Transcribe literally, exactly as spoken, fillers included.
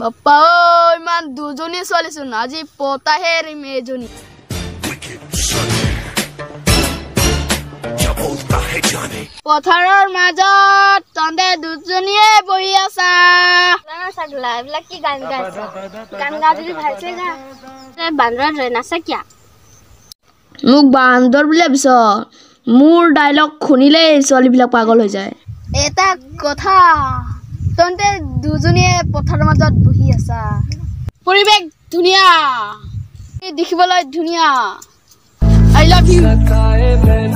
बाप्पा ओ इमान दुजोनी सोले सुन आजी पोता है रे मे जोनी पथारर माजत तंदे दुजोनीए बहि आसा ना सगला एला की गान गास गान गाजरी भाइसे गा रे बांदर रे नासा क्या मुख बांदर बिले बिस मूल डायलॉग खुनिले सोली बिला पागल हो जाए एता कथा तंते दुजोनीए पथारर माजत बहि आसा परिबेक दुनिया ए देखिबल दुनिया आई लव यू।